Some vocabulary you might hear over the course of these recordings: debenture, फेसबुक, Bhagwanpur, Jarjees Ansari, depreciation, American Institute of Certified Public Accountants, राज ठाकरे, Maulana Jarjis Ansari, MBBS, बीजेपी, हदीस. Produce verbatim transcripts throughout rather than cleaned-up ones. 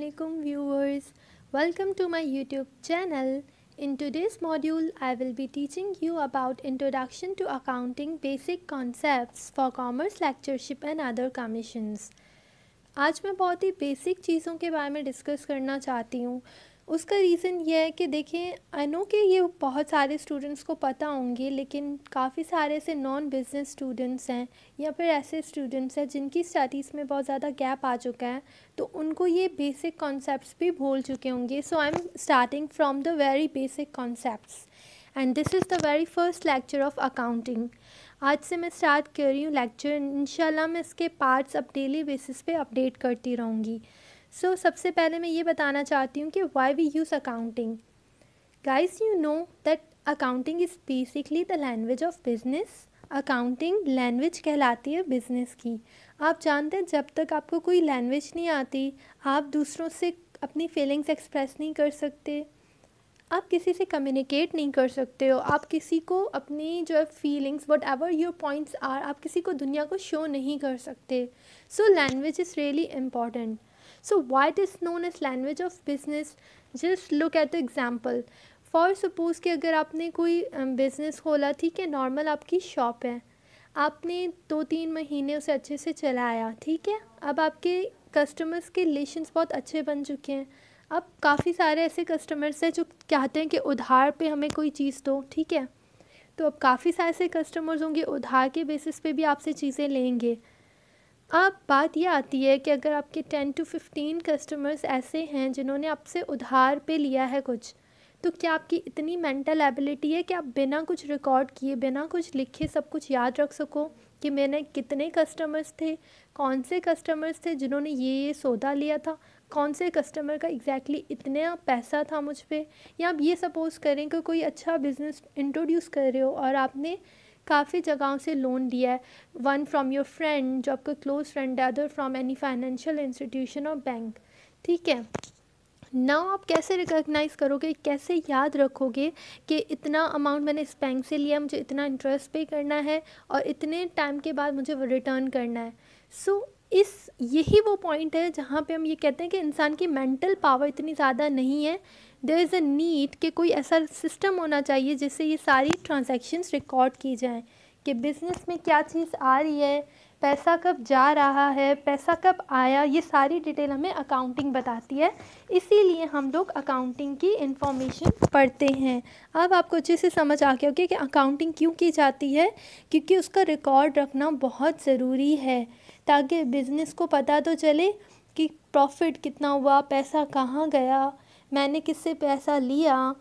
Assalamualaikum viewers, welcome to my YouTube channel. In today's module I will be teaching you about introduction to accounting basic concepts for commerce lectureship and other commissions. आज मैं बहुत ही basic चीज़ों के बारे में discuss करना चाहती हूँ. उसका रीज़न ये है कि देखें, आई नो कि ये बहुत सारे स्टूडेंट्स को पता होंगे, लेकिन काफ़ी सारे ऐसे नॉन बिज़नेस स्टूडेंट्स हैं या फिर ऐसे स्टूडेंट्स हैं जिनकी स्टडीज़ में बहुत ज़्यादा गैप आ चुका है, तो उनको ये बेसिक कॉन्सेप्ट्स भी भूल चुके होंगे. So I am starting from the very basic concepts and this is the very first lecture of accounting. आज से मैं स्टार्ट कर रही हूँ लेक्चर. इंशाल्लाह मैं इसके पार्ट्स अब डेली बेसिस पे अपडेट करती रहूँगी. सो so, सबसे पहले मैं ये बताना चाहती हूँ कि why we use accounting. Guys, you know that accounting is basically the language of business. Accounting language कहलाती है बिज़नेस की. आप जानते हैं, जब तक आपको कोई लैंग्वेज नहीं आती, आप दूसरों से अपनी फीलिंग्स एक्सप्रेस नहीं कर सकते, आप किसी से कम्युनिकेट नहीं कर सकते हो, आप किसी को अपनी जो है feelings, whatever your points are, आप किसी को, दुनिया को शो नहीं कर सकते. So language is really important. So why it is known as language of business? Just look at the example. For suppose कि अगर आपने कोई business खोला, ठीक है, normal आपकी shop है, आपने दो तीन महीने उसे अच्छे से चलाया, ठीक है, अब आपके customers के relations बहुत अच्छे बन चुके हैं. अब काफ़ी सारे ऐसे customers हैं जो चाहते हैं कि उधार पे हमें कोई चीज़ दो, ठीक है, तो अब काफ़ी सारे ऐसे customers होंगे उधार के basis पे भी आपसे चीज़ें लेंगे. अब बात यह आती है कि अगर आपके टेन टू फिफ्टीन कस्टमर्स ऐसे हैं जिन्होंने आपसे उधार पे लिया है कुछ, तो क्या आपकी इतनी मेंटल एबिलिटी है कि आप बिना कुछ रिकॉर्ड किए, बिना कुछ लिखे सब कुछ याद रख सको कि मैंने कितने कस्टमर्स थे, कौन से कस्टमर्स थे जिन्होंने ये ये सौदा लिया था, कौन से कस्टमर का एग्जैक्टली इतना पैसा था मुझ पर? या आप ये सपोज़ करें कि कोई अच्छा बिज़नेस इंट्रोड्यूस कर रहे हो और आपने काफ़ी जगहों से लोन दिया है, वन फ्रॉम योर फ्रेंड जो आपका क्लोज फ्रेंड है, other from any financial institution और बैंक, ठीक है. नाउ आप कैसे रिकॉग्नाइज़ करोगे, कैसे याद रखोगे कि इतना अमाउंट मैंने इस बैंक से लिया, मुझे इतना इंटरेस्ट पे करना है और इतने टाइम के बाद मुझे रिटर्न करना है? सो so, इस यही वो पॉइंट है जहाँ पे हम ये कहते हैं कि इंसान की मेंटल पावर इतनी ज़्यादा नहीं है. देयर इज़ अ नीड कि कोई ऐसा सिस्टम होना चाहिए जिससे ये सारी ट्रांजैक्शंस रिकॉर्ड की जाएं कि बिज़नेस में क्या चीज़ आ रही है, पैसा कब जा रहा है, पैसा कब आया, ये सारी डिटेल हमें अकाउंटिंग बताती है. इसीलिए हम लोग अकाउंटिंग की इन्फॉर्मेशन पढ़ते हैं. अब आपको अच्छे से समझ आ गया होगा कि अकाउंटिंग क्यों की जाती है, क्योंकि उसका रिकॉर्ड रखना बहुत ज़रूरी है ताकि बिज़नेस को पता तो चले कि प्रॉफिट कितना हुआ, पैसा कहाँ गया, मैंने किससे पैसा लिया,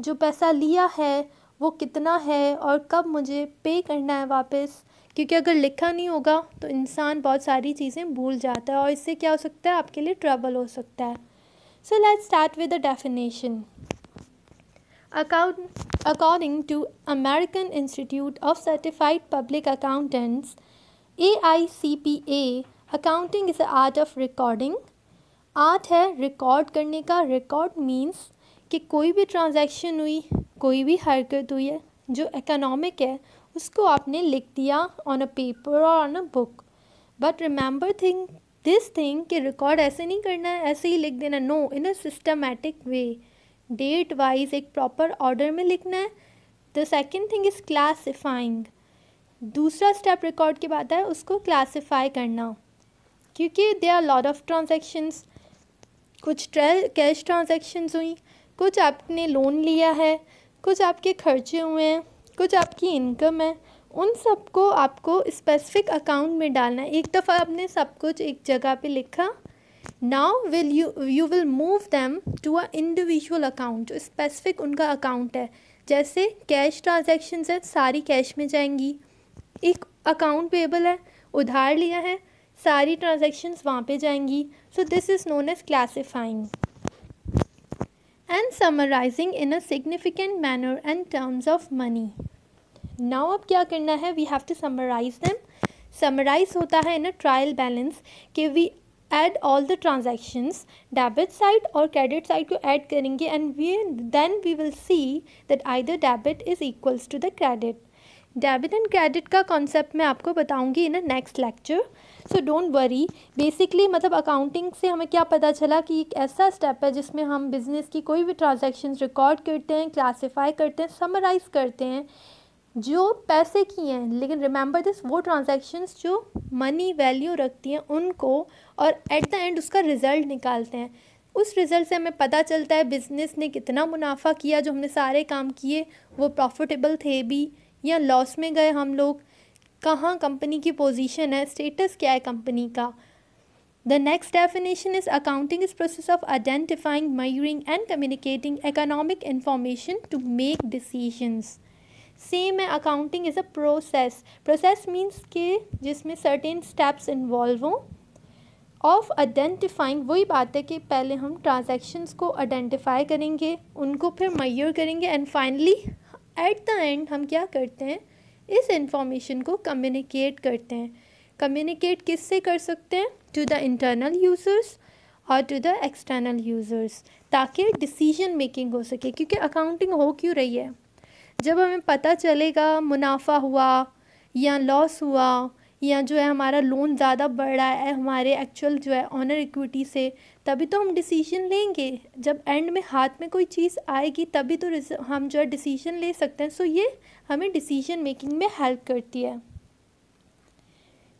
जो पैसा लिया है वो कितना है और कब मुझे पे करना है वापस. क्योंकि अगर लिखा नहीं होगा तो इंसान बहुत सारी चीज़ें भूल जाता है और इससे क्या हो सकता है, आपके लिए ट्रबल हो सकता है. So let's start with the definition. According to American Institute of Certified Public Accountants A I C P A, accounting is the art of recording. Art है रिकॉर्ड करने का. रिकॉर्ड मीन्स कि कोई भी ट्रांजैक्शन हुई, कोई भी हरकत हुई है जो इकोनॉमिक है, उसको आपने लिख दिया ऑन अ पेपर और on a book. But remember thing this thing कि रिकॉर्ड ऐसे नहीं करना है, ऐसे ही लिख देना, no, in a systematic way, date wise, एक प्रॉपर ऑर्डर में लिखना है. The second thing is classifying. दूसरा स्टेप रिकॉर्ड के बाद है उसको क्लासीफाई करना, क्योंकि they are lot of transactions. कुछ कैश ट्रांजेक्शन्स हुई, कुछ आपने लोन लिया है, कुछ आपके खर्चे हुए हैं, कुछ आपकी इनकम है, उन सबको आपको स्पेसिफिक अकाउंट में डालना है. एक दफ़ा आपने सब कुछ एक जगह पे लिखा, now will you you will move them to a individual account, जो स्पेसिफिक उनका अकाउंट है. जैसे कैश ट्रांजैक्शंस है, सारी कैश में जाएंगी. एक अकाउंट पेएबल है, उधार लिया है, सारी ट्रांजैक्शंस वहाँ पे जाएंगी. So this is known as classifying. And summarizing in a significant manner and terms of money. Now अब क्या करना है, we have to summarize them. Summarize होता है in a trial balance कि we add all the transactions, debit side और credit side को add करेंगे and we then we will see that either debit is equals to the credit. Debit and credit का concept मैं आपको बताऊंगी in a next lecture, so don't worry. Basically मतलब accounting से हमें क्या पता चला कि एक ऐसा स्टेप है जिसमें हम बिज़नेस की कोई भी ट्रांजैक्शंस रिकॉर्ड करते हैं, क्लासिफाई करते हैं, समराइज़ करते हैं जो पैसे की हैं, लेकिन रिमेंबर दिस, वो ट्रांजैक्शंस जो मनी वैल्यू रखती हैं उनको, और एट द एंड उसका रिज़ल्ट निकालते हैं। उस रिज़ल्ट से हमें पता चलता है बिज़नेस ने कितना मुनाफा किया, जो हमने सारे काम किए वो प्रॉफिटेबल थे भी या लॉस में गए हम लोग, कहाँ कंपनी की पोजीशन है, स्टेटस क्या है कंपनी का। The next definition is accounting is process of identifying, measuring and communicating economic information to make decisions. Same है, accounting is a process, process means के जिसमें सर्टेन स्टेप्स इन्वॉल्व हों। Of identifying, वही बात है कि पहले हम ट्रांजैक्शंस को आइडेंटिफाई करेंगे, उनको फिर मेजर करेंगे and finally at the end हम क्या करते हैं, इस इंफॉर्मेशन को कम्युनिकेट करते हैं। कम्युनिकेट किससे कर सकते हैं, टू द इंटरनल यूज़र्स और टू द एक्सटर्नल यूज़र्स, ताकि डिसीजन मेकिंग हो सके। क्योंकि अकाउंटिंग हो क्यों रही है, जब हमें पता चलेगा मुनाफा हुआ या लॉस हुआ या जो है हमारा लोन ज़्यादा बढ़ रहा है हमारे एक्चुअल जो है ऑनर इक्विटी से, तभी तो हम डिसीजन लेंगे। जब एंड में हाथ में कोई चीज़ आएगी तभी तो हम जो है डिसीजन ले सकते हैं। सो ये हमें डिसीजन मेकिंग में हेल्प करती है।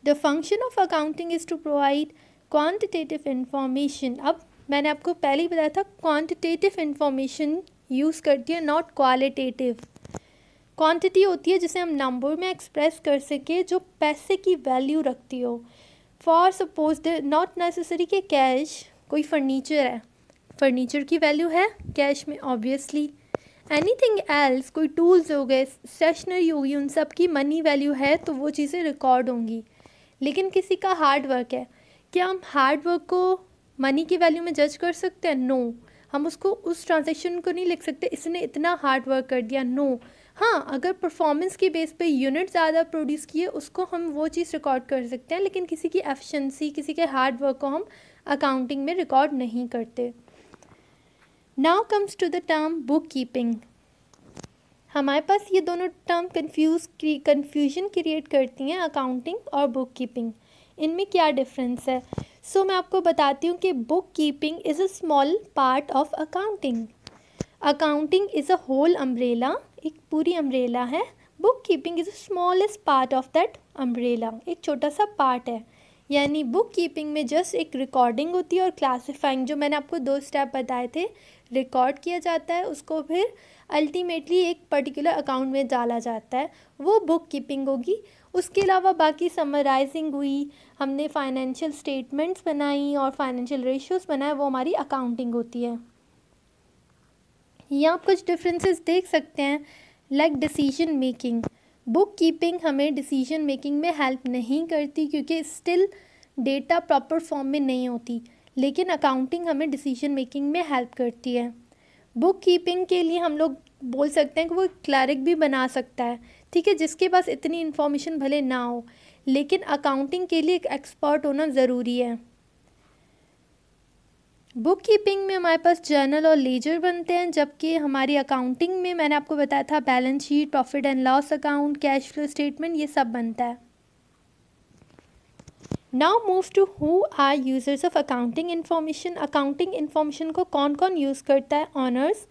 The function of accounting is to provide quantitative information. अब मैंने आपको पहले ही बताया था क्वांटिटेटिव इन्फॉर्मेशन यूज़ करती है, नॉट क्वालिटेटिव। क्वांटिटी होती है जिसे हम नंबर में एक्सप्रेस कर सके, जो पैसे की वैल्यू रखती हो। For suppose the not necessary के कैश, कोई फर्नीचर है, फर्नीचर की वैल्यू है कैश में ऑब्वियसली। एनीथिंग एल्स, कोई टूल्स हो गए, स्टेशनरी होगी, उन सब की मनी वैल्यू है तो वो चीज़ें रिकॉर्ड होंगी। लेकिन किसी का हार्ड वर्क है, क्या हम हार्ड वर्क को मनी की वैल्यू में जज कर सकते हैं? No no. हम उसको उस ट्रांजेक्शन को नहीं लिख सकते, इसने इतना हार्ड वर्क कर दिया, नो no. हाँ, अगर परफॉर्मेंस के बेस पे यूनिट ज़्यादा प्रोड्यूस किए उसको हम वो चीज़ रिकॉर्ड कर सकते हैं, लेकिन किसी की एफिशिएंसी, किसी के हार्ड वर्क को हम अकाउंटिंग में रिकॉर्ड नहीं करते। Now comes to the term book keeping. हमारे पास ये दोनों टर्म कन्फ्यूज कन्फ्यूजन क्रिएट करती हैं, अकाउंटिंग और बुक कीपिंग। इनमें क्या डिफरेंस है, सो so, मैं आपको बताती हूँ कि book keeping is a small part of accounting, accounting is a whole umbrella, एक पूरी अम्ब्रेला है। Book keeping is a smallest part of that umbrella, एक छोटा सा पार्ट है। यानी बुक कीपिंग में जस्ट एक रिकॉर्डिंग होती है और क्लासिफाइंग, जो मैंने आपको दो स्टेप बताए थे, रिकॉर्ड किया जाता है उसको, फिर अल्टीमेटली एक पर्टिकुलर अकाउंट में डाला जाता है, वो बुक कीपिंग होगी। उसके अलावा बाकी समराइजिंग हुई, हमने फाइनेंशियल स्टेटमेंट्स बनाई और फाइनेंशियल रेशियोज़ बनाए, वो हमारी अकाउंटिंग होती है। यहाँ आप कुछ डिफरेंसेस देख सकते हैं, like decision making. Book keeping हमें डिसीजन मेकिंग में हेल्प नहीं करती क्योंकि स्टिल डेटा प्रॉपर फॉर्म में नहीं होती, लेकिन अकाउंटिंग हमें डिसीजन मेकिंग में हेल्प करती है। बुक कीपिंग के लिए हम लोग बोल सकते हैं कि वो क्लर्क भी बना सकता है, ठीक है, जिसके पास इतनी इन्फॉर्मेशन भले ना हो, लेकिन अकाउंटिंग के लिए एक एक्सपर्ट होना ज़रूरी है। बुक कीपिंग में हमारे पास जर्नल और लेजर बनते हैं, जबकि हमारी अकाउंटिंग में मैंने आपको बताया था balance sheet, profit and loss account, cash flow statement, ये सब बनता है। Now moves to who are users of accounting information. Accounting information को कौन कौन यूज़ करता है, ऑनर्स,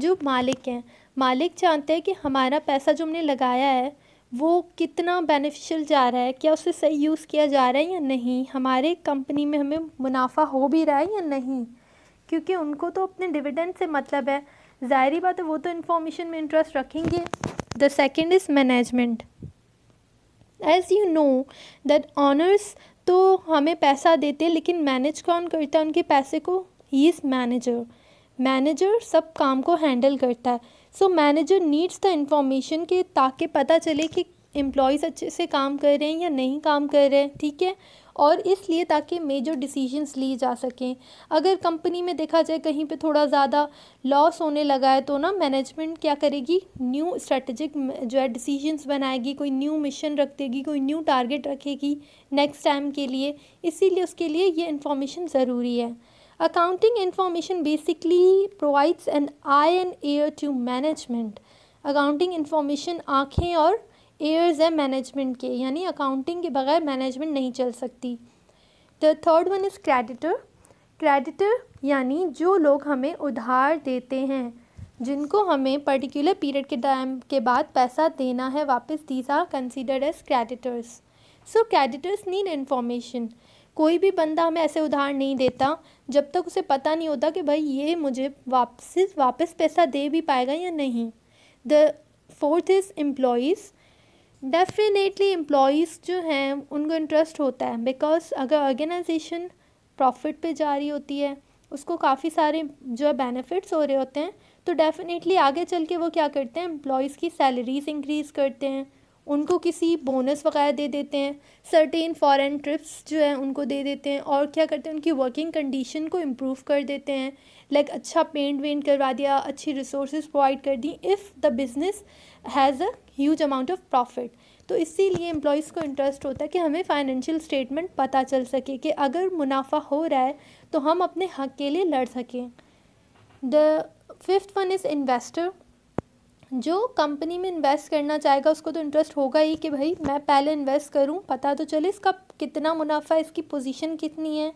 जो मालिक हैं। मालिक जानते हैं कि हमारा पैसा जो हमने लगाया है वो कितना बेनिफिशियल जा रहा है, क्या उसे सही यूज़ किया जा रहा है या नहीं, हमारे कंपनी में हमें मुनाफा हो भी रहा है या नहीं, क्योंकि उनको तो अपने डिविडेंड से मतलब है, जाहिर बात है, वो तो इन्फॉर्मेशन में इंटरेस्ट रखेंगे। The second is management. As you know that owners तो हमें पैसा देते हैं, लेकिन मैनेज कौन करता है उनके पैसे को, ही इज़ मैनेजर। मैनेजर सब काम को हैंडल करता है, so manager needs the information के ताकि पता चले कि एम्प्लॉयज़ अच्छे से काम कर रहे हैं या नहीं काम कर रहे हैं, ठीक है, और इसलिए ताकि मेजर डिसीजंस लिए जा सकें। अगर कंपनी में देखा जाए कहीं पे थोड़ा ज़्यादा लॉस होने लगा है तो ना मैनेजमेंट क्या करेगी, न्यू स्ट्रेटेजिक जो है डिसीजंस बनाएगी, कोई न्यू मिशन रख देगी, कोई न्यू टारगेट रखेगी नेक्स्ट टाइम के लिए, इसीलिए उसके लिए ये इन्फॉर्मेशन ज़रूरी है। Accounting information basically provides an eye and ear to management. Accounting information आँखें और एयर्स है मैनेजमेंट के, यानी अकाउंटिंग के बगैर मैनेजमेंट नहीं चल सकती। The third one is creditor. Creditor यानी जो लोग हमें उधार देते हैं, जिनको हमें पर्टिकुलर पीरियड के टाइम के बाद पैसा देना है वापस, these are considered as creditors. So creditors need information. कोई भी बंदा हमें ऐसे उधार नहीं देता जब तक उसे पता नहीं होता कि भाई ये मुझे वापसी वापस पैसा दे भी पाएगा या नहीं। The fourth is employees. Definitely employees जो हैं उनको इंटरेस्ट होता है, बिकॉज अगर ऑर्गेनाइजेशन प्रॉफिट पे जा रही होती है, उसको काफ़ी सारे जो है बेनिफिट्स हो रहे होते हैं, तो डेफिनेटली आगे चल के वो क्या करते हैं, एम्प्लॉइज़ की सैलरीज इंक्रीज़ करते हैं, उनको किसी बोनस वगैरह दे देते हैं, सर्टेन फॉरेन ट्रिप्स जो है उनको दे देते हैं, और क्या करते हैं उनकी वर्किंग कंडीशन को इम्प्रूव कर देते हैं, लाइक like अच्छा पेंट वेंट करवा दिया, अच्छी रिसोर्सेज प्रोवाइड कर दी, if the business has a huge amount of profit. तो इसीलिए एम्प्लॉइज़ को इंटरेस्ट होता है कि हमें फाइनेंशियल स्टेटमेंट पता चल सके कि अगर मुनाफा हो रहा है तो हम अपने हक़ के लिए लड़ सकें। The fifth one is investor. जो कंपनी में इन्वेस्ट करना चाहेगा उसको तो इंटरेस्ट होगा ही कि भाई मैं पहले इन्वेस्ट करूं, पता तो चले इसका कितना मुनाफा है, इसकी पोजीशन कितनी है।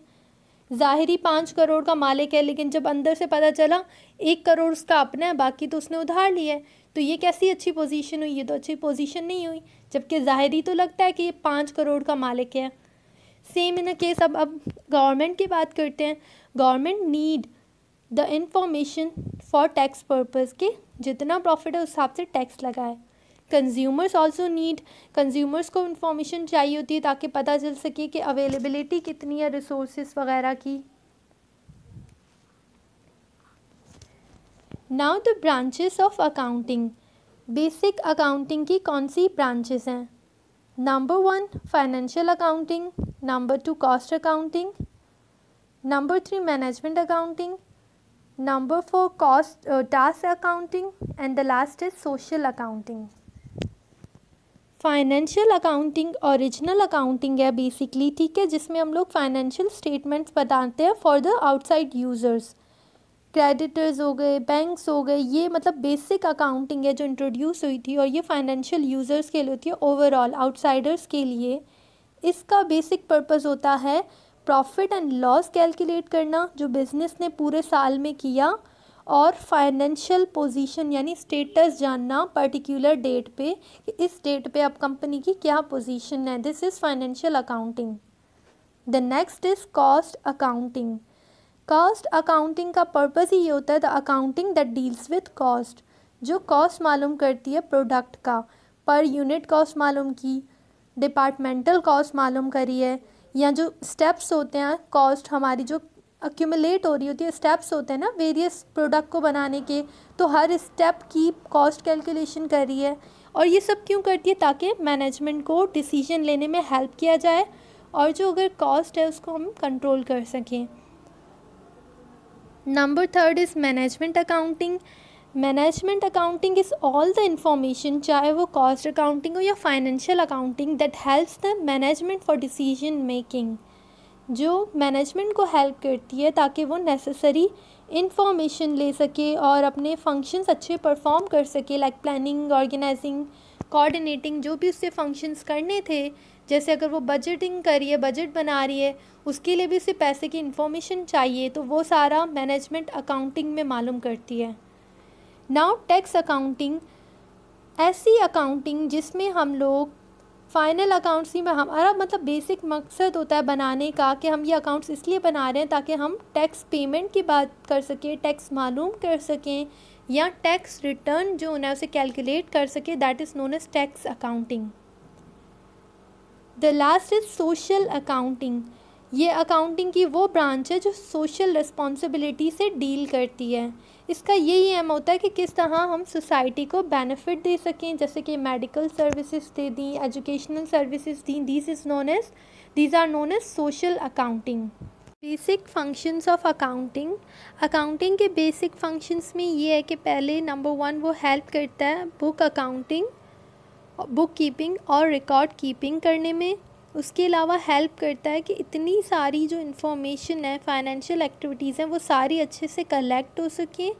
ज़ाहिरी पाँच करोड़ का मालिक है, लेकिन जब अंदर से पता चला एक करोड़ उसका अपना है, बाकी तो उसने उधार लिया है, तो ये कैसी अच्छी पोजीशन हुई, ये तो अच्छी पोजीशन नहीं हुई, जबकि ज़ाहिरी तो लगता है कि ये पाँच करोड़ का मालिक है। Same in a case. अब अब गवर्नमेंट की बात करते हैं। Government need the information for tax purpose के जितना प्रॉफिट है उस हिसाब से टैक्स लगाए। कंज्यूमर्स ऑल्सो नीड, कंज्यूमर्स को इन्फॉर्मेशन चाहिए होती है ताकि पता चल सके कि अवेलेबिलिटी कितनी है रिसोर्सेज वगैरह की। Now the branches of accounting. Basic accounting की कौन सी ब्रांचेस हैं? Number one financial accounting, number two cost accounting, number three management accounting, number four cost task accounting, and the last is social accounting. Financial accounting original accounting है basically, ठीक है, जिसमें हम लोग फाइनेंशियल स्टेटमेंट्स बताते हैं for the outside users. Creditors हो गए, बैंक्स हो गए, ये मतलब बेसिक अकाउंटिंग है जो इंट्रोड्यूस हुई थी, और ये फाइनेंशियल यूज़र्स के लिए होती है ओवरऑल, आउटसाइडर्स के लिए। इसका बेसिक पर्पज़ होता है प्रॉफिट एंड लॉस कैलकुलेट करना जो बिज़नेस ने पूरे साल में किया, और फाइनेंशियल पोजीशन यानी स्टेटस जानना पर्टिकुलर डेट पे कि इस डेट पे आप कंपनी की क्या पोजीशन है। This is financial accounting. The next is cost accounting. Cost accounting का पर्पज़ ही ये होता है the accounting that deals with cost, जो कॉस्ट मालूम करती है प्रोडक्ट का, पर यूनिट कॉस्ट मालूम की, डिपार्टमेंटल कॉस्ट मालूम करी है, या जो स्टेप्स होते हैं कॉस्ट हमारी जो एक्यूमुलेट हो रही होती है, स्टेप्स होते हैं ना वेरियस प्रोडक्ट को बनाने के, तो हर स्टेप की कॉस्ट कैलकुलेशन कर रही है। और ये सब क्यों करती है? ताकि मैनेजमेंट को डिसीजन लेने में हेल्प किया जाए, और जो अगर कॉस्ट है उसको हम कंट्रोल कर सकें। Number third is management accounting. Management accounting is all the information, चाहे वो कॉस्ट अकाउंटिंग हो या financial accounting, that helps the management for decision making, जो मैनेजमेंट को हेल्प करती है ताकि वो नेसेसरी इन्फॉर्मेशन ले सके और अपने फंक्शंस अच्छे परफॉर्म कर सके, लाइक प्लानिंग, ऑर्गेनाइजिंग, कोऑर्डिनेटिंग, जो भी उससे फंक्शंस करने थे। जैसे अगर वो बजटिंग कर रही है, बजट बना रही है, उसके लिए भी उसे पैसे की इन्फॉर्मेशन चाहिए, तो वो सारा मैनेजमेंट अकाउंटिंग में मालूम करती है। नाउ टैक्स अकाउंटिंग ऐसी अकाउंटिंग जिसमें हम लोग फाइनल अकाउंट्स ही में हमारा मतलब बेसिक मकसद होता है बनाने का कि हम ये अकाउंट्स इसलिए बना रहे हैं ताकि हम टैक्स पेमेंट की बात कर सकें, टैक्स मालूम कर सकें, या टैक्स रिटर्न जो होना है उसे कैलकुलेट कर सकें, that is known as tax accounting. The last is social accounting. ये अकाउंटिंग की वो ब्रांच है जो सोशल रिस्पॉन्सिबिलिटी से डील करती है। इसका यही एम होता है कि किस तरह हम सोसाइटी को बेनिफिट दे सकें, जैसे कि मेडिकल सर्विसेज दे दी, एजुकेशनल सर्विसेज दी, this is known as these are known as social accounting. Basic functions of accounting. Accounting के बेसिक फंक्शंस में ये है कि पहले नंबर वन वो हेल्प करता है बुक अकाउंटिंग, बुक कीपिंग और रिकॉर्ड कीपिंग करने में। उसके अलावा हेल्प करता है कि इतनी सारी जो इन्फॉर्मेशन है, फाइनेंशियल एक्टिविटीज़ हैं, वो सारी अच्छे से कलेक्ट हो सकें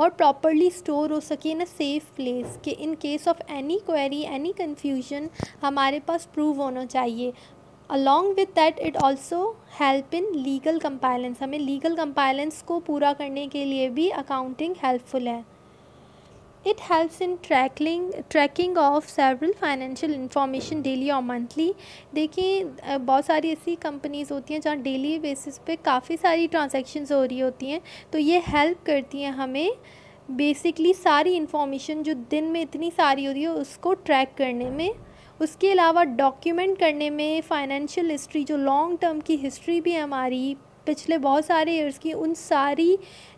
और प्रॉपर्ली स्टोर हो सकें इन अ सेफ़ प्लेस, कि in case of any query, any confusion हमारे पास प्रूव होना चाहिए। Along with that it also help in legal compliance, हमें लीगल कंपाइलेंस को पूरा करने के लिए भी अकाउंटिंग हेल्पफुल है। It helps in tracking tracking of several financial information daily or monthly। देखिए बहुत सारी ऐसी कंपनीज़ होती हैं जहाँ डेली बेसिस पे काफ़ी सारी ट्रांजैक्शंस हो रही होती हैं, तो ये हेल्प करती हैं हमें बेसिकली सारी इन्फॉर्मेशन जो दिन में इतनी सारी हो रही है उसको ट्रैक करने में। उसके अलावा डॉक्यूमेंट करने में फाइनेंशियल हिस्ट्री, जो लॉन्ग टर्म की हिस्ट्री भी हमारी पिछले बहुत सारे ईयर्स की, उन सारी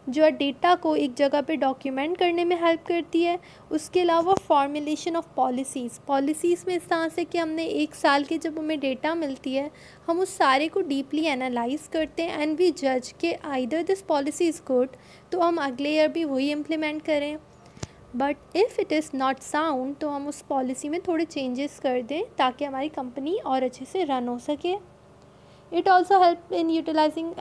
जो डेटा को एक जगह पे डॉक्यूमेंट करने में हेल्प करती है। उसके अलावा फॉर्मुलेशन ऑफ पॉलिसीज़, पॉलिसीज़ में इस तरह से कि हमने एक साल के जब हमें डेटा मिलती है हम उस सारे को डीपली एनालाइज करते हैं एंड वी जज के either this policy is good, तो हम अगले ईयर भी वही इम्प्लीमेंट करें, but if it is not sound तो हम उस पॉलिसी में थोड़े चेंजेस कर दें ताकि हमारी कंपनी और अच्छे से रन हो सके। It also help in utilizing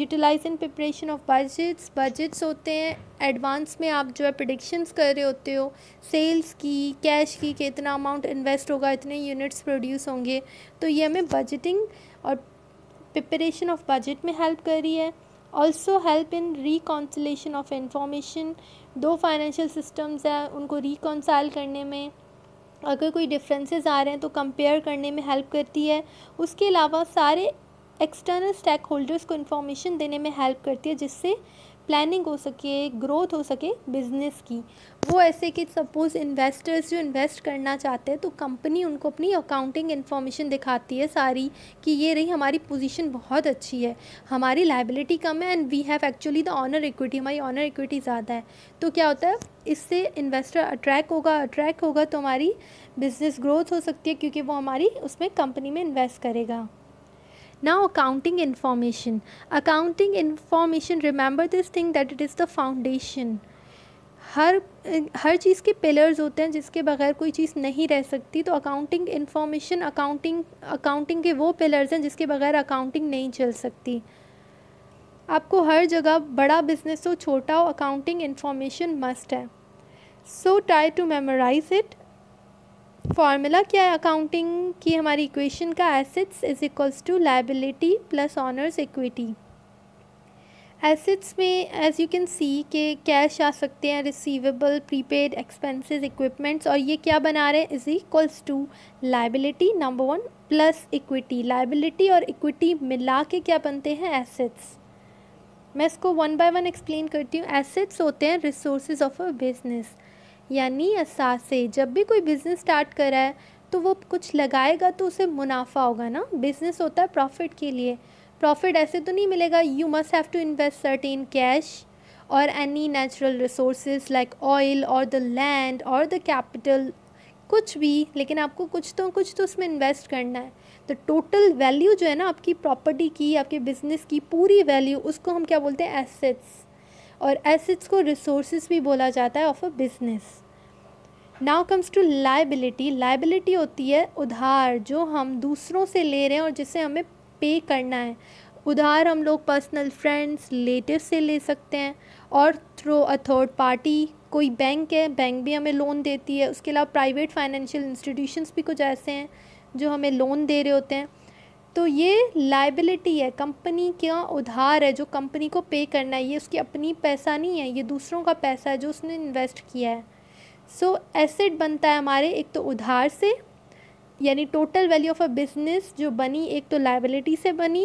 utilize in preparation of budgets. Budgets होते हैं एडवांस में आप जो है प्रेडिक्शंस कर रहे होते हो सेल्स की, कैश की, कि इतना अमाउंट इन्वेस्ट होगा, इतने यूनिट्स प्रोड्यूस होंगे, तो ये हमें बजटिंग और प्रिपरेशन ऑफ बजट में हेल्प कर रही है। Also help in reconciliation of information, दो फाइनेंशियल सिस्टम्स हैं उनको रिकॉन्साइल करने में अगर कोई डिफरेंसेस आ रहे हैं तो कंपेयर करने में हेल्प करती है। उसके अलावा सारे एक्सटर्नल स्टेक होल्डर्स को इंफॉर्मेशन देने में हेल्प करती है जिससे प्लानिंग हो सके, ग्रोथ हो सके बिजनेस की। वो ऐसे कि सपोज़ इन्वेस्टर्स जो इन्वेस्ट करना चाहते हैं तो कंपनी उनको अपनी अकाउंटिंग इन्फॉर्मेशन दिखाती है सारी, कि ये रही हमारी पोजीशन बहुत अच्छी है, हमारी लायबिलिटी कम है and we have actually the owner equity, हमारी ऑनर इक्विटी ज़्यादा है। तो क्या होता है, इससे इन्वेस्टर अट्रैक्ट होगा, अट्रैक्ट होगा तो हमारी बिज़नेस ग्रोथ हो सकती है क्योंकि वो हमारी उसमें कंपनी में इन्वेस्ट करेगा। Now accounting information, accounting information, remember this thing that it is the foundation। हर हर चीज़ के पिलर्स होते हैं जिसके बगैर कोई चीज़ नहीं रह सकती, तो अकाउंटिंग इन्फॉर्मेशन, अकाउंटिंग अकाउंटिंग के वो पिलर्स हैं जिसके बगैर अकाउंटिंग नहीं चल सकती। आपको हर जगह, बड़ा बिजनेस हो छोटा हो, अकाउंटिंग इन्फॉर्मेशन मस्ट है। So try to memorize it. Formula क्या है अकाउंटिंग की हमारी इक्वेशन का, assets is equals to liability plus honours equity. Assets में एज यू कैन सी के कैश आ सकते हैं, रिसीवेबल, प्रीपेड, एक्सपेंसेस, इक्विपमेंट्स, और ये क्या बना रहे हैं, is equals to liability number one plus equity. Liability और इक्विटी मिला के क्या बनते हैं, एसेट्स। मैं इसको वन बाय वन एक्सप्लेन करती हूँ। एसेट्स होते हैं रिसोर्सेज ऑफ अ बिजनेस, यानी असासे। जब भी कोई बिज़नेस स्टार्ट करा है तो वो कुछ लगाएगा तो उसे मुनाफा होगा ना, बिज़नेस होता है प्रॉफिट के लिए। प्रॉफिट ऐसे तो नहीं मिलेगा, you must have to invest certain cash और any natural resources like oil और द लैंड और द कैपिटल, कुछ भी, लेकिन आपको कुछ तो कुछ तो उसमें इन्वेस्ट करना है। तो टोटल वैल्यू जो है ना आपकी प्रॉपर्टी की, आपके बिज़नेस की पूरी वैल्यू, उसको हम क्या बोलते हैं, एसेट्स। और एसेट्स को रिसोर्सेज भी बोला जाता है of a business. Now comes to liability. Liability होती है उधार जो हम दूसरों से ले रहे हैं और जिसे हमें पे करना है। उधार हम लोग पर्सनल, फ्रेंड्स, रिलेटिव से ले सकते हैं और थ्रू अ थर्ड पार्टी। कोई बैंक है, बैंक भी हमें लोन देती है। उसके अलावा प्राइवेट फाइनेंशियल इंस्टीट्यूशंस भी कुछ ऐसे हैं जो हमें लोन दे रहे होते हैं। तो ये लायबिलिटी है, कंपनी का उधार है जो कंपनी को पे करना है। ये उसकी अपनी पैसा नहीं है, ये दूसरों का पैसा है जो उसने इन्वेस्ट किया है। सो so, एसेट बनता है हमारे एक तो उधार से, यानी total value of a business जो बनी, एक तो लायबिलिटी से बनी,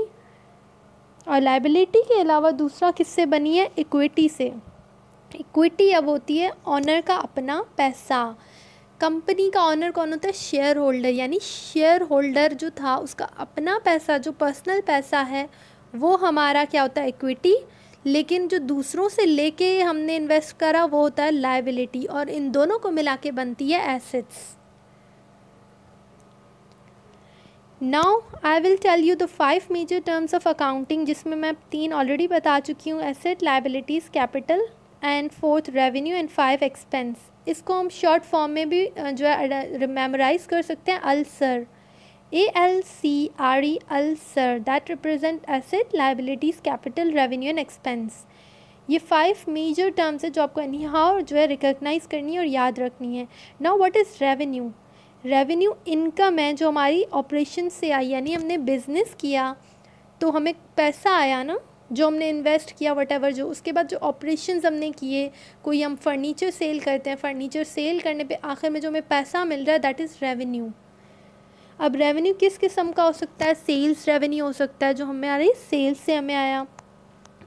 और लायबिलिटी के अलावा दूसरा किससे बनी है, इक्विटी से। इक्विटी अब होती है ऑनर का अपना पैसा। कंपनी का ऑनर कौन होता है, शेयर होल्डर, यानी शेयर होल्डर जो था उसका अपना पैसा, जो पर्सनल पैसा है, वो हमारा क्या होता है, इक्विटी। लेकिन जो दूसरों से लेके हमने इन्वेस्ट करा वो होता है लायबिलिटी, और इन दोनों को मिला के बनती है assets. Now I will tell you the five major terms of accounting, जिसमें मैं तीन ऑलरेडी बता चुकी हूँ, asset, liabilities, capital, and fourth revenue, and five expense. इसको हम शॉर्ट फॉर्म में भी जो है मेमोराइज़ कर सकते हैं, ulcer. A L C R E L sir that represent asset, liabilities, capital, revenue and expense. ये फाइव मेजर टर्म्स है जो आपको एनी हाउ जो है रिकॉग्नाइज़ करनी है और याद रखनी है. Now what is revenue? Revenue income है जो हमारी ऑपरेशन से आई, यानी हमने बिजनेस किया तो हमें पैसा आया ना, जो हमने इन्वेस्ट किया वट एवर, जो उसके बाद जो ऑपरेशंस हमने किए, कोई हम फर्नीचर सेल करते हैं, फर्नीचर सेल करने पे आखिर में जो हमें पैसा मिल रहा है दैट इज़ रेवेन्यू. अब रेवेन्यू किस किस्म का हो सकता है? सेल्स रेवेन्यू हो सकता है जो हमारे सेल्स से हमें आया.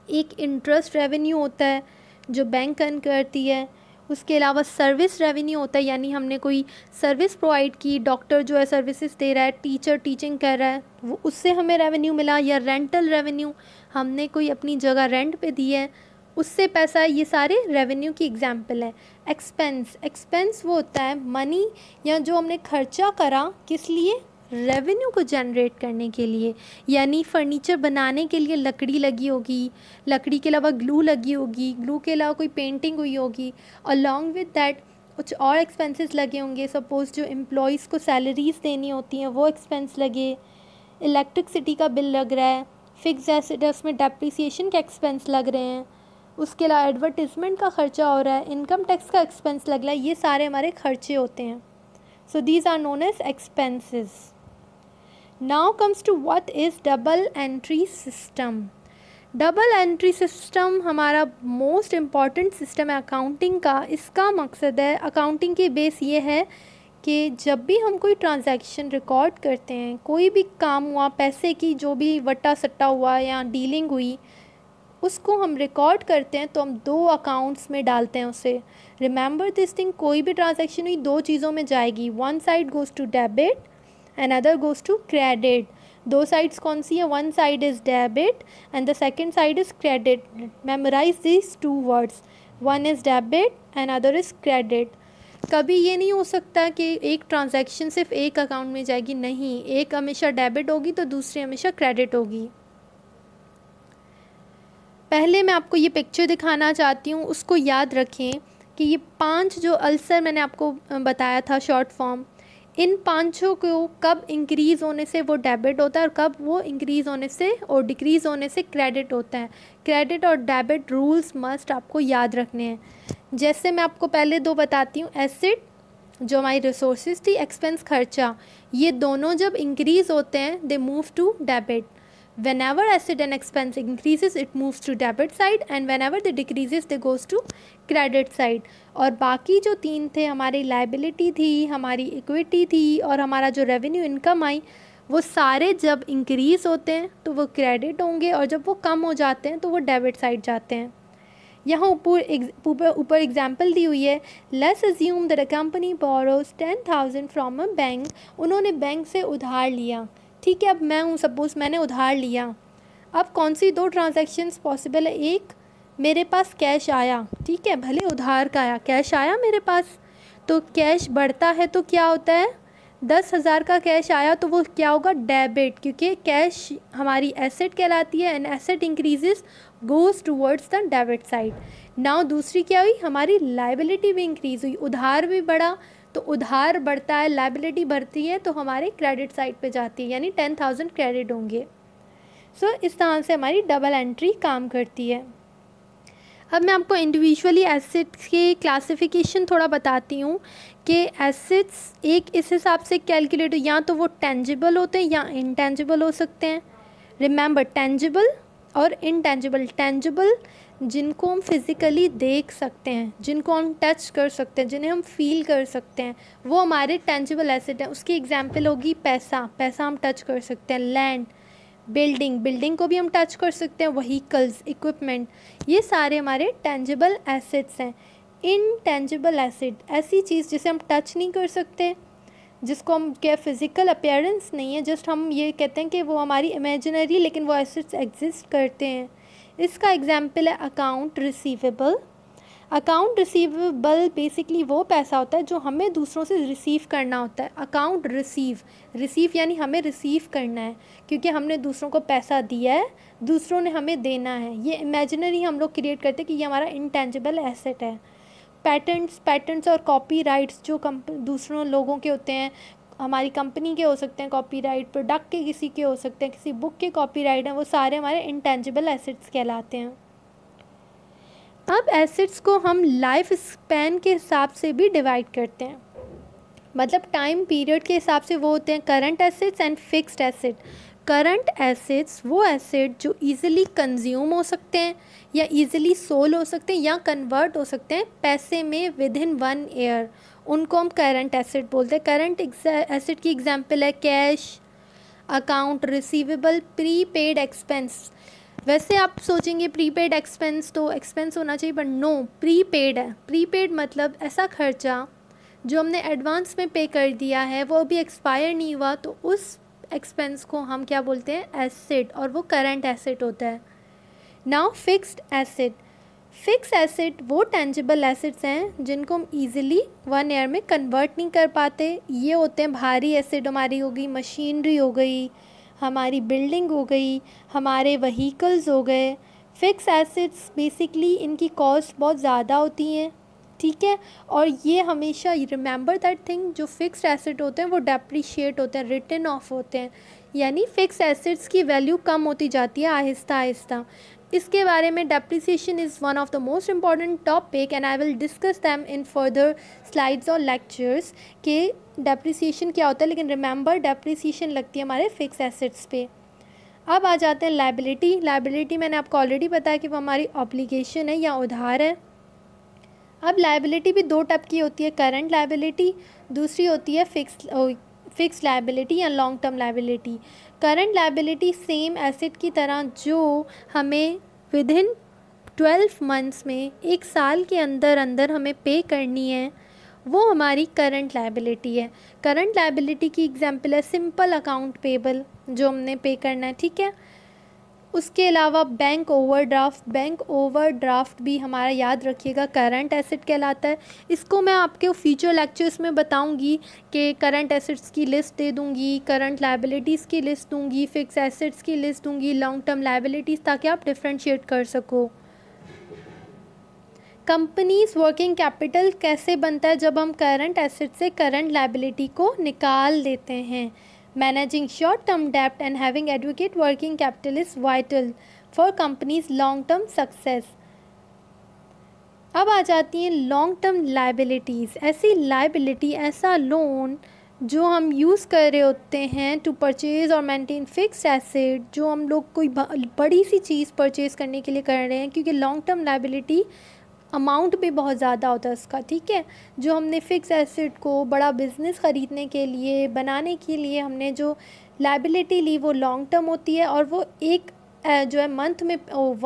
एक इंटरेस्ट रेवेन्यू होता है जो बैंक अर्न करती है. उसके अलावा सर्विस रेवेन्यू होता है, यानी हमने कोई सर्विस प्रोवाइड की, डॉक्टर जो है सर्विसेज दे रहा है, टीचर टीचिंग कर रहा है, वो उससे हमें रेवेन्यू मिला. या रेंटल रेवेन्यू, हमने कोई अपनी जगह रेंट पे दी है उससे पैसा है. ये सारे रेवेन्यू की एग्जांपल है. एक्सपेंस, एक्सपेंस वो होता है मनी या जो हमने खर्चा करा, किस लिए? रेवेन्यू को जनरेट करने के लिए. यानी फर्नीचर बनाने के लिए लकड़ी लगी होगी, लकड़ी के अलावा ग्लू लगी होगी, ग्लू के अलावा कोई पेंटिंग हुई होगी, अलॉन्ग विद दैट कुछ और एक्सपेंसेस लगे होंगे. सपोज़ जो एम्प्लॉइज़ को सैलरीज देनी होती हैं वो एक्सपेंस लगे, इलेक्ट्रिसिटी का बिल लग रहा है, फिक्स एसेट्स में डेप्रिसिएशन के एक्सपेंस लग रहे हैं, उसके अलावा एडवर्टिजमेंट का खर्चा हो रहा है, इनकम टैक्स का एक्सपेंस लग रहा है. ये सारे हमारे खर्चे होते हैं. So these are known as expenses. Now comes to what is double entry system. Double entry system हमारा most important system है accounting का. इसका मकसद है, accounting की base ये है कि जब भी हम कोई transaction record करते हैं, कोई भी काम हुआ, पैसे की जो भी वट्टा सट्टा हुआ या dealing हुई, उसको हम रिकॉर्ड करते हैं तो हम दो अकाउंट्स में डालते हैं उसे. रिमेंबर दिस थिंग, कोई भी ट्रांजेक्शन हुई दो चीज़ों में जाएगी. One side goes to debit, another goes to credit. दो sides कौन सी है? One side is debit and the second side is credit. Memorize these two words. One is debit, another is credit. कभी ये नहीं हो सकता कि एक transaction सिर्फ एक account में जाएगी, नहीं, एक हमेशा debit होगी तो दूसरी हमेशा credit होगी. पहले मैं आपको ये picture दिखाना चाहती हूँ, उसको याद रखें कि ये पांच जो अल्सर मैंने आपको बताया था शॉर्ट फॉर्म, इन पांचों को कब इंक्रीज़ होने से वो डेबिट होता है और कब वो इंक्रीज़ होने से और डिक्रीज़ होने से क्रेडिट होता है. क्रेडिट और डेबिट रूल्स मस्ट आपको याद रखने हैं. जैसे मैं आपको पहले दो बताती हूँ, एसेट जो हमारी रिसोर्सेज थी, एक्सपेंस खर्चा, ये दोनों जब इंक्रीज़ होते हैं they move to debit. Whenever asset and expense increases it moves to debit side and whenever they decreases they goes to credit side. और बाकी जो तीन थे, हमारी लाइबिलिटी थी, हमारी इक्विटी थी और हमारा जो रेवेन्यू इनकम आई, वो सारे जब इंक्रीज़ होते हैं तो वो क्रेडिट होंगे और जब वो कम हो जाते हैं तो वो डेबिट साइड जाते हैं. यहाँ ऊपर ऊपर एग्जाम्पल दी हुई है, let's assume that a company borrows ten thousand from a bank. उन्होंने बैंक से उधार लिया, ठीक है. अब मैं हूँ, सपोज़ मैंने उधार लिया. अब कौन सी दो ट्रांजैक्शंस पॉसिबल है? एक, मेरे पास कैश आया, ठीक है, भले उधार का आया, कैश आया मेरे पास, तो कैश बढ़ता है तो क्या होता है? दस हज़ार का कैश आया तो वो क्या होगा? डेबिट, क्योंकि कैश हमारी एसेट कहलाती है and asset increases goes towards the debit side. Now दूसरी क्या हुई? हमारी लाइबिलिटी भी इंक्रीज़ हुई, उधार भी बढ़ा तो उधार बढ़ता है, लाइबिलिटी बढ़ती है तो हमारे क्रेडिट साइड पे जाती है, यानी टेन थाउजेंड क्रेडिट होंगे. सो so, इस तरह से हमारी डबल एंट्री काम करती है. अब मैं आपको इंडिविजुअली एसेट्स के क्लासिफिकेशन थोड़ा बताती हूँ कि एसेट्स एक इस हिसाब से कैलकुलेट, या तो वो टेंजिबल होते हैं या इनटेंजिबल हो सकते हैं. रिमेंबर, टेंजिबल और इनटेंजिबल. टेंजिबल जिनको हम फिज़िकली देख सकते हैं, जिनको हम टच कर सकते हैं, जिन्हें हम फील कर सकते हैं, वो हमारे टेंजिबल एसेट हैं. उसकी एग्जांपल होगी पैसा, पैसा हम टच कर सकते हैं. लैंड, बिल्डिंग, बिल्डिंग को भी हम टच कर सकते हैं. व्हीकल्स, इक्विपमेंट, ये सारे हमारे टेंजिबल एसेट्स हैं. इनटेंजिबल एसेट ऐसी चीज़ जिसे हम टच नहीं कर सकते, जिसको हम क्या फ़िज़िकल अपीयरेंस नहीं है, जस्ट हम ये कहते हैं कि वो हमारी इमेजिनरी, लेकिन वो एसेट्स एग्जिस्ट करते हैं. इसका एग्जाम्पल है account receivable. Account receivable basically वो पैसा होता है जो हमें दूसरों से रिसीव करना होता है. अकाउंट रिसीव, रिसीव यानी हमें रिसीव करना है, क्योंकि हमने दूसरों को पैसा दिया है, दूसरों ने हमें देना है. ये इमेजिनरी हम लोग क्रिएट करते हैं कि ये हमारा इंटेंजिबल एसेट है. पैटेंट्स, पैटेंट्स और कॉपीराइट्स जो कंप दूसरों लोगों के होते हैं, हमारी कंपनी के हो सकते हैं कॉपीराइट, प्रोडक्ट के किसी के हो सकते हैं, किसी बुक के कॉपीराइट हैं, वो सारे हमारे इंटेंजिबल एसेट्स कहलाते हैं। अब एसेट्स को हम लाइफ स्पैन के हिसाब से भी डिवाइड करते हैं, मतलब टाइम पीरियड के हिसाब से। वो होते हैं current assets and fixed asset. Current assets वो एसेट जो ईज़िली कंज्यूम हो सकते हैं या ईज़िली सोल्ड हो सकते हैं या कन्वर्ट हो सकते हैं पैसे में विद इन वन ईयर, उनको हम करंट एसेट बोलते हैं। करंट एसेट की एग्जांपल है cash, account receivable, prepaid expense. वैसे आप सोचेंगे प्री पेड एक्सपेंस तो एक्सपेंस होना चाहिए, बट नो, प्री पेड है। प्री पेड मतलब ऐसा खर्चा जो हमने एडवांस में पे कर दिया है, वो अभी एक्सपायर नहीं हुआ, तो उस एक्सपेंस को हम क्या बोलते हैं, एसेट, और वो करंट एसेट होता है। Now fixed asset. Fixed asset वो टेंजिबल एसेट्स हैं जिनको हम ईज़िली वन ईयर में कन्वर्ट नहीं कर पाते। ये होते हैं भारी एसेट, हमारी हो गई मशीनरी, हो गई हमारी बिल्डिंग, हो गई हमारे व्हीकल्स हो गए। फिक्स्ड एसेट्स बेसिकली इनकी कॉस्ट बहुत ज़्यादा होती हैं, ठीक है, और ये हमेशा रिमेंबर दैट थिंग, जो फिक्स्ड एसेट होते हैं वो डेप्रीशिएट होते हैं, रिटर्न ऑफ होते हैं, यानी फिक्स्ड एसेट्स की वैल्यू कम होती जाती है आहिस्ता आहिस्ता। इसके बारे में depreciation is one of the most important topic and I will discuss them in further slides और लेक्चर्स के डेप्रीशिएशन क्या होता है, लेकिन रिमेंबर डेप्रीशिएशन लगती है हमारे फिक्स्ड एसेट्स पे। अब आ जाते हैं लायबिलिटी। लायबिलिटी मैंने आपको ऑलरेडी बताया कि वो हमारी ऑब्लिगेशन है या उधार है। अब लायबिलिटी भी दो टाइप की होती है, करंट लायबिलिटी, दूसरी होती है फिक्स फिक्स लायबिलिटी या long term liability. Current liability same asset की तरह जो हमें विद इन ट्वेल्व मंथ्स में, एक साल के अंदर अंदर हमें पे करनी है, वो हमारी करंट लायबिलिटी है। करंट लायबिलिटी की एग्जांपल है सिंपल अकाउंट पेबल, जो हमने पे करना है, ठीक है। उसके अलावा बैंक ओवरड्राफ्ट, बैंक ओवरड्राफ्ट भी हमारा, याद रखिएगा, करंट एसेट कहलाता है। इसको मैं आपके फ्यूचर लेक्चर्स में बताऊंगी कि करंट एसेट्स की लिस्ट दे दूंगी, करंट लायबिलिटीज़ की लिस्ट दूंगी, फिक्स एसेट्स की लिस्ट दूंगी, लॉन्ग टर्म लायबिलिटीज़, ताकि आप डिफ्रेंशिएट कर सको। कंपनीज वर्किंग कैपिटल कैसे बनता है, जब हम करंट एसेट से करंट लायबिलिटी को निकाल देते हैं। Managing short-term debt and having adequate working capital is vital for company's long-term success. अब आ जाती हैं long-term liabilities, ऐसी liability, ऐसा loan जो हम यूज़ कर रहे होते हैं to purchase और maintain fixed asset, जो हम लोग कोई बड़ी सी चीज़ purchase करने के लिए कर रहे हैं, क्योंकि long-term liability अमाउंट भी बहुत ज़्यादा होता है उसका, ठीक है। जो हमने फिक्स एसेट को बड़ा बिज़नेस ख़रीदने के लिए, बनाने के लिए हमने जो लायबिलिटी ली, वो लॉन्ग टर्म होती है, और वो एक जो है मंथ में,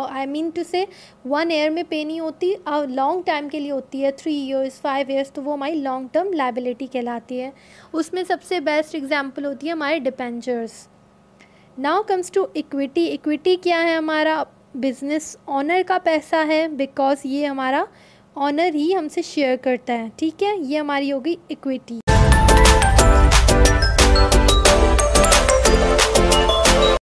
आई मीन टू से वन ईयर में पे नहीं होती, और लॉन्ग टाइम के लिए होती है, थ्री इयर्स, फाइव इयर्स, तो वो हमारी लॉन्ग टर्म लायबिलिटी कहलाती है। उसमें सबसे बेस्ट एग्जाम्पल होती है हमारे debentures. Now comes to equity. Equity क्या है, हमारा बिज़नेस ऑनर का पैसा है, बिकॉज़ ये हमारा ऑनर ही हमसे शेयर करता है, ठीक है। ये हमारी होगी इक्विटी।